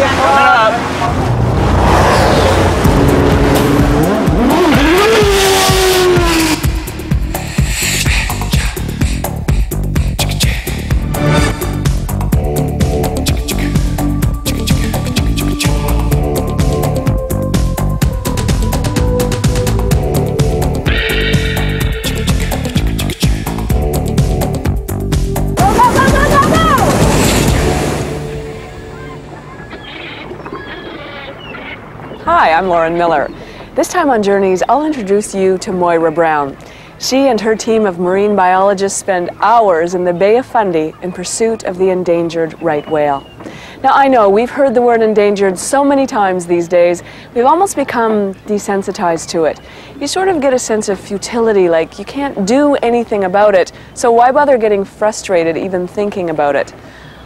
Coming up. Hi, I'm Lauren Miller. This time on Journeys, I'll introduce you to Moira Brown. She and her team of marine biologists spend hours in the Bay of Fundy in pursuit of the endangered right whale. Now, I know we've heard the word endangered so many times these days, we've almost become desensitized to it. You sort of get a sense of futility, like you can't do anything about it, so why bother getting frustrated even thinking about it?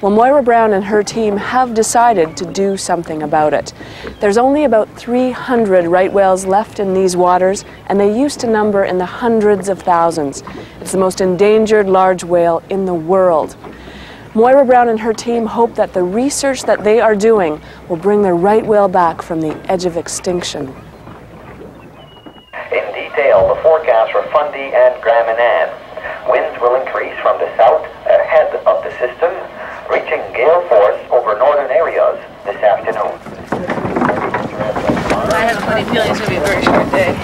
Well, Moira Brown and her team have decided to do something about it. There's only about 300 right whales left in these waters, and they used to number in the hundreds of thousands. It's the most endangered large whale in the world. Moira Brown and her team hope that the research that they are doing will bring the right whale back from the edge of extinction. In detail, the forecast for Fundy and Grand Manan. Winds will increase from the south ahead of the system, reaching gale force over northern areas this afternoon. I have a funny feeling it's going to be a very short day.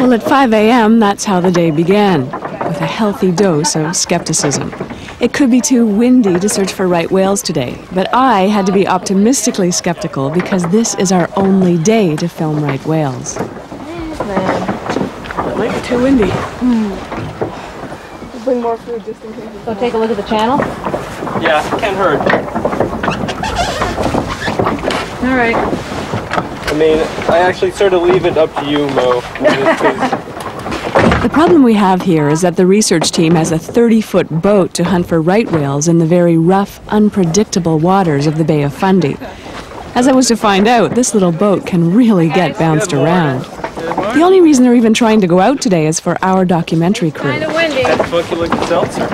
Well, at 5 a.m., that's how the day began, with a healthy dose of skepticism. It could be too windy to search for right whales today, but I had to be optimistically skeptical because this is our only day to film right whales. Man, it might be too windy. We'll bring more food just in case. So take a look at the channel. Yeah, can't hurt. All right. I mean, I actually sort of leave it up to you, Mo. The problem we have here is that the research team has a 30-foot boat to hunt for right whales in the very rough, unpredictable waters of the Bay of Fundy. As I was to find out, this little boat can really get bounced around. The only reason they're even trying to go out today is for our documentary crew. It's kind of windy. That's what you look at seltzer.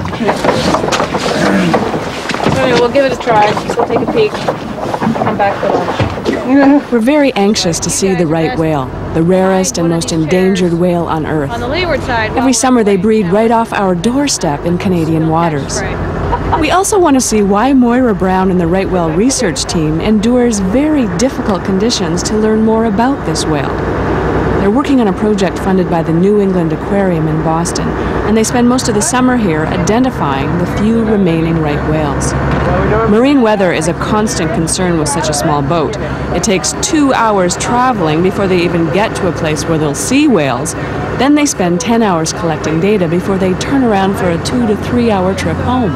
We'll give it a try. We'll take a peek. Come back for lunch. We're very anxious to see the right whale, the rarest and most endangered whale on Earth. On the leeward side. Every summer they breed right off our doorstep in Canadian waters. We also want to see why Moira Brown and the right whale research team endures very difficult conditions to learn more about this whale. They're working on a project funded by the New England Aquarium in Boston, and they spend most of the summer here identifying the few remaining right whales. Marine weather is a constant concern with such a small boat. It takes 2 hours traveling before they even get to a place where they'll see whales. Then they spend 10 hours collecting data before they turn around for a 2 to 3 hour trip home.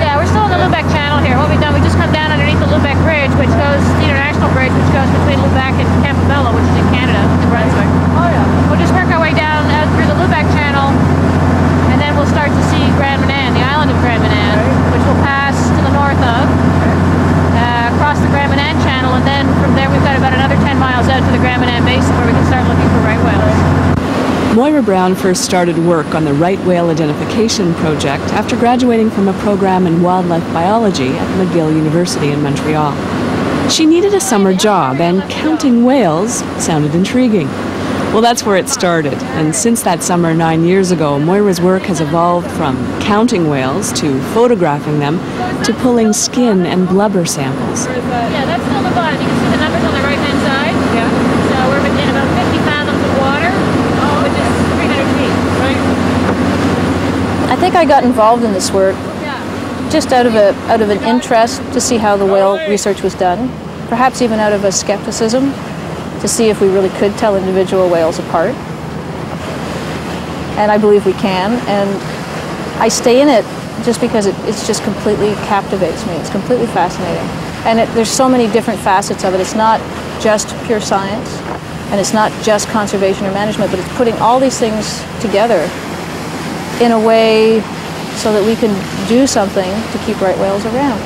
Yeah, we're still on the Lubeck Channel here. What we've done, we just come down underneath the Lubeck Bridge, which goes, the international bridge, which goes between Lubeck and Campobello, which is in Canada, New Brunswick. Oh, yeah. We'll just work our way down out through the Lubeck Channel, and then we'll start to see Grand Manan, the island of Grand Manan, which we'll pass to the north of, across the Grand Manan Channel, and then from there we've got about another 10 miles out to the Grand Manan Basin where we can start looking for right whales. Moira Brown first started work on the right whale identification project after graduating from a program in wildlife biology at McGill University in Montreal. She needed a summer job, and counting whales sounded intriguing. Well, that's where it started, and since that summer 9 years ago, Moira's work has evolved from counting whales to photographing them to pulling skin and blubber samples. Yeah, that's still the bottom. You can see the numbers on the right-hand side. Yeah. So we're within about 50 fathoms of water, which is 300 feet. Right? I think I got involved in this work just out of an interest to see how the whale research was done, perhaps even out of a skepticism to see if we really could tell individual whales apart. And I believe we can, and I stay in it just because it's just completely captivates me. It's completely fascinating. And there's so many different facets of it. It's not just pure science, and it's not just conservation or management, but it's putting all these things together in a way so that we can do something to keep right whales around.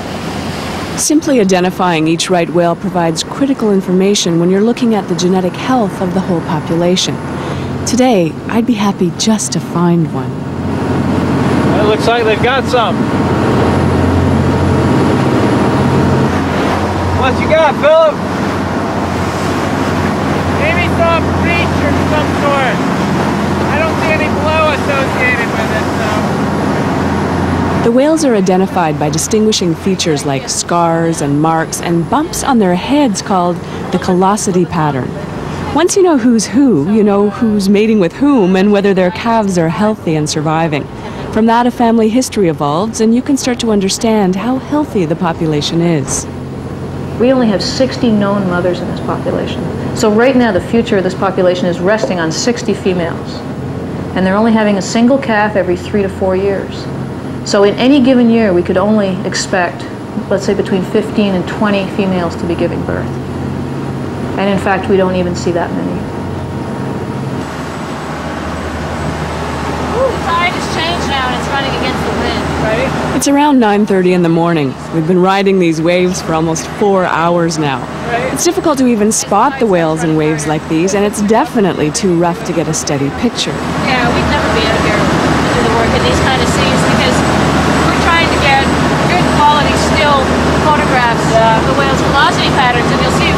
Simply identifying each right whale provides critical information when you're looking at the genetic health of the whole population. Today, I'd be happy just to find one. It looks like they've got some. What you got, Philip? Maybe some breach of some sort. I don't see any blow associated with it, so. The whales are identified by distinguishing features like scars and marks and bumps on their heads called the callosity pattern. Once you know who's who, you know who's mating with whom and whether their calves are healthy and surviving. From that, a family history evolves, and you can start to understand how healthy the population is. We only have 60 known mothers in this population. So right now, the future of this population is resting on 60 females. And they're only having a single calf every 3 to 4 years. So in any given year, we could only expect, let's say, between 15 and 20 females to be giving birth. And in fact, we don't even see that many. Ooh, the tide has changed now and it's running against the wind. Ready? It's around 9:30 in the morning. We've been riding these waves for almost 4 hours now. Right. It's difficult to even spot the whales in waves like these, and it's definitely too rough to get a steady picture. Yeah, we'd never be out here to do the work in these kind of seas because we're trying to get good quality still photographs of the whales' velocity patterns, and you'll see.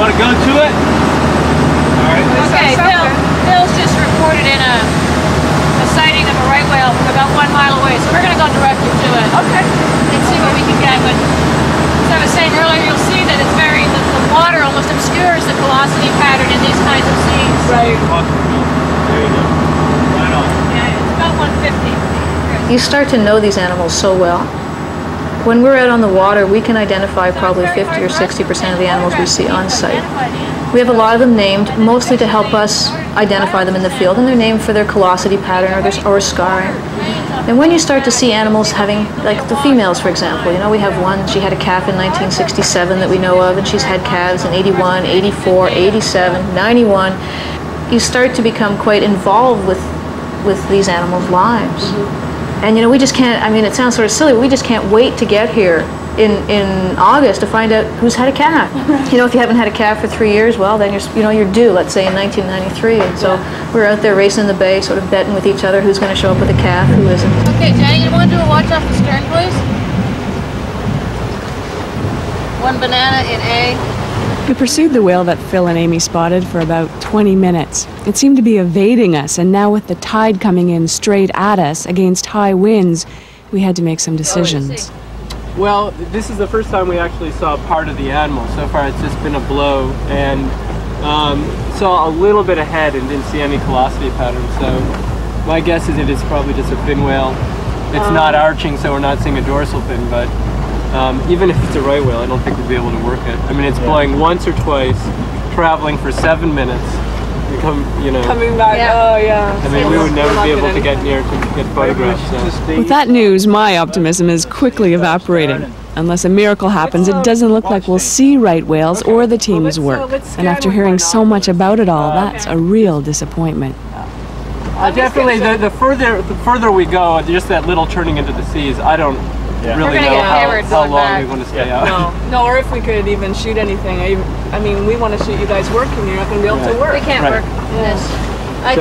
Want to go to it? All right. Okay, Phil's just reported in a sighting of a right whale from about 1 mile away, so we're going to go directly to it. Okay. And see what we can get. But as I was saying earlier, you'll see that it's very, the water almost obscures the velocity pattern in these kinds of seas. Right. There you go. Right on. Yeah, it's about 150. You start to know these animals so well. When we're out on the wawater, we can identify probably 50 or 60% of the animals we see on site. We have a lot of them named, mostly to help us identify them in the field, and they're named for their callosity pattern or scarring. And when you start to see animals having, like the females, for example, you know, we have one, she had a calf in 1967 that we know of, and she's had calves in 81, 84, 87, 91. You start to become quite involved with these animals' lives. And you know, we just can't, I mean, it sounds sort of silly, but we just can't wait to get here in August to find out who's had a calf. You know, if you haven't had a calf for 3 years, well, then you're, you know, you're due, let's say in 1993. And so we're out there racing in the bay, sort of betting with each other who's going to show up with a calf, who isn't. Okay, Jenny, you want to do a watch off the stern, please? One banana in A. We pursued the whale that Phil and Amy spotted for about 20 minutes. It seemed to be evading us, and now with the tide coming in straight at us against high winds, we had to make some decisions. Well, this is the first time we actually saw part of the animal. So far it's just been a blow, and saw a little bit ahead and didn't see any callosity pattern. So my guess is it is probably just a fin whale. It's not arching, so we're not seeing a dorsal fin, but even if it's a right whale, I don't think we'll be able to work it. I mean, it's blowing once or twice, traveling for 7 minutes, and coming back. Yeah. Oh yeah. I mean, we would never be able to get near to get photographs. So. With that news, my optimism is quickly evaporating. Unless a miracle happens, it doesn't look like we'll see right whales or the team's work. And after hearing so much about it all, that's a real disappointment. Definitely, the further we go, just that little turning into the seas, I don't. Yeah. Really know how long we want to stay out. No, or if we could even shoot anything. I mean, we want to shoot you guys working. You're not going to be able to work. We can't work in this. I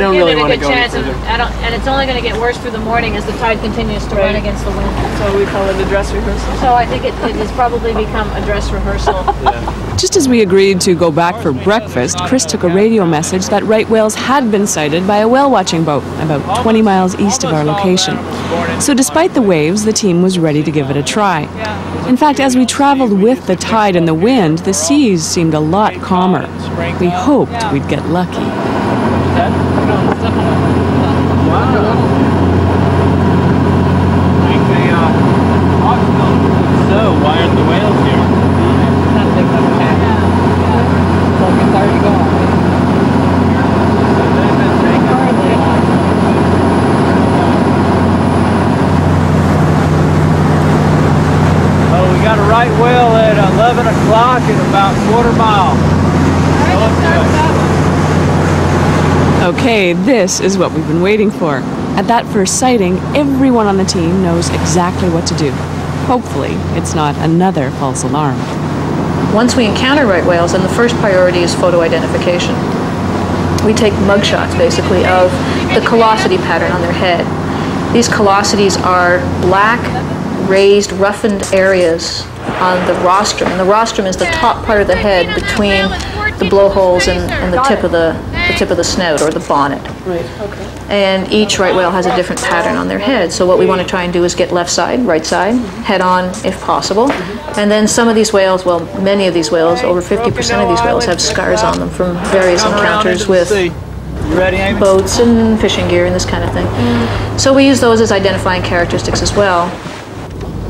don't really want to go any further. And it's only going to get worse for the morning as the tide continues to run against the wind. So we call it a dress rehearsal. So I think it has probably become a dress rehearsal. Just as we agreed to go back for breakfast, Chris took a radio message that right whales had been sighted by a whale-watching boat about 20 miles east of our location. So despite the waves, the team was ready to give it a try. In fact, as we traveled with the tide and the wind, the seas seemed a lot calmer. We hoped we'd get lucky. Okay, this is what we've been waiting for. At that first sighting, everyone on the team knows exactly what to do. Hopefully, it's not another false alarm. Once we encounter right whales, then the first priority is photo identification. we take mugshots basically of the callosity pattern on their head. These callosities are black, raised, roughened areas on the rostrum. And the rostrum is the top part of the head between the blowholes and the tip of the snout or the bonnet. Right. Okay. And each right whale has a different pattern on their head. So what we want to try and do is get left side, right side, head on if possible. And then some of these whales, well, many of these whales, over 50% of these whales have scars on them from various encounters with boats and fishing gear and this kind of thing. So we use those as identifying characteristics as well.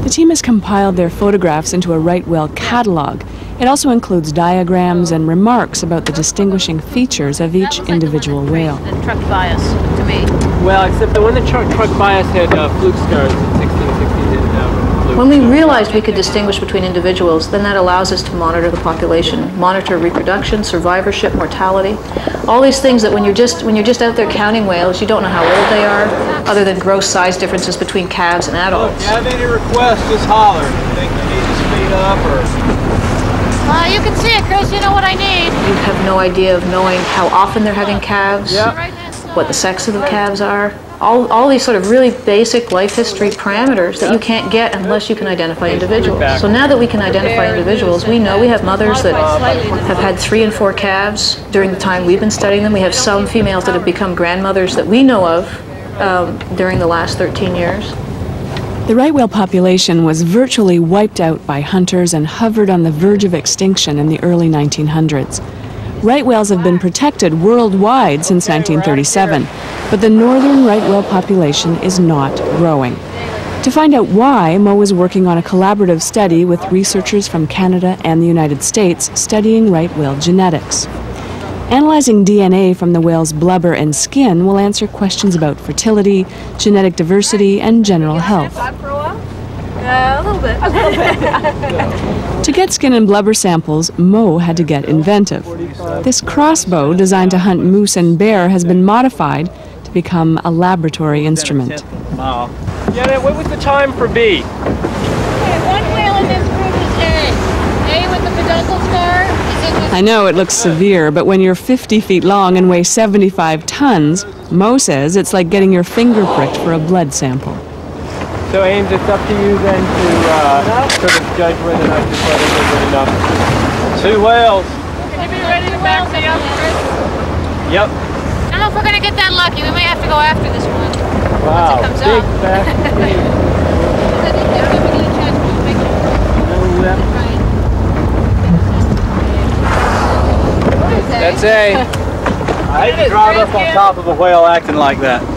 The team has compiled their photographs into a right whale catalog. It also includes diagrams and remarks about the distinguishing features of each individual whale. That truck bias to me. Well, except the one that truck bias had fluke scars in 1616 didn't have fluke. When we realized we could distinguish between individuals, then that allows us to monitor the population, monitor reproduction, survivorship, mortality, all these things that when you're just out there counting whales, you don't know how old they are, other than gross size differences between calves and adults. If you have any requests, just holler. You think you need to speed up or... you can see it, Chris. You know what I need. You have no idea of knowing how often they're having calves, what the sex of the calves are, all these sort of really basic life history parameters that you can't get unless you can identify individuals. So now that we can identify individuals, we know we have mothers that have had 3 and 4 calves during the time we've been studying them. We have some females that have become grandmothers that we know of during the last 13 years. The right whale population was virtually wiped out by hunters and hovered on the verge of extinction in the early 1900s. Right whales have been protected worldwide since 1937, but the northern right whale population is not growing. To find out why, Mo is working on a collaborative study with researchers from Canada and the United States studying right whale genetics. Analyzing DNA from the whale's blubber and skin will answer questions about fertility, genetic diversity, and general health. A little bit. To get skin and blubber samples, Mo had to get inventive. This crossbow, designed to hunt moose and bear, has been modified to become a laboratory instrument. Yeah, what was the time for B? Okay, one whale in this group is A. A with the peduncle scar. I know it looks severe, but when you're 50 feet long and weigh 75 tons, Mo says it's like getting your finger pricked for a blood sample. So Ames, it's up to you then to sort of judge whether or not this weather is good enough. 2 whales. Can you be ready to back me up, Chris? Yep. I don't know if we're going to get that lucky. We may have to go after this one. Wow, once it comes big up. Fast. That's A. I'd drop up on top of a whale acting like that.